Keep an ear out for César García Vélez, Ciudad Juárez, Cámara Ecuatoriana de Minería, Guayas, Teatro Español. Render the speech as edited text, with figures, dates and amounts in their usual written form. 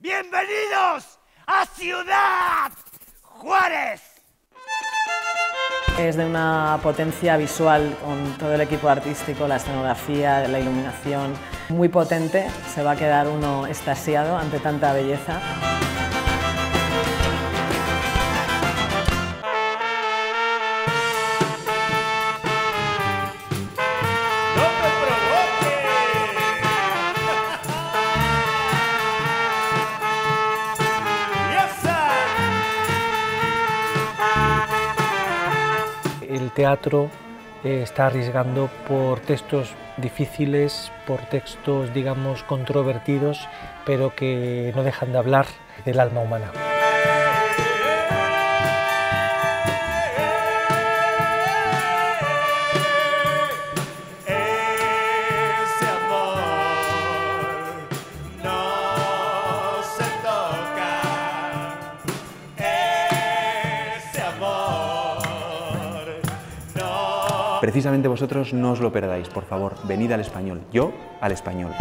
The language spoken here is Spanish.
¡Bienvenidos a Ciudad Juárez! Es de una potencia visual con todo el equipo artístico, la escenografía, la iluminación, muy potente. Se va a quedar uno extasiado ante tanta belleza. El teatro está arriesgando por textos difíciles, por textos, digamos, controvertidos, pero que no dejan de hablar del alma humana. Precisamente vosotros no os lo perdáis, por favor, venid al Español, yo al Español.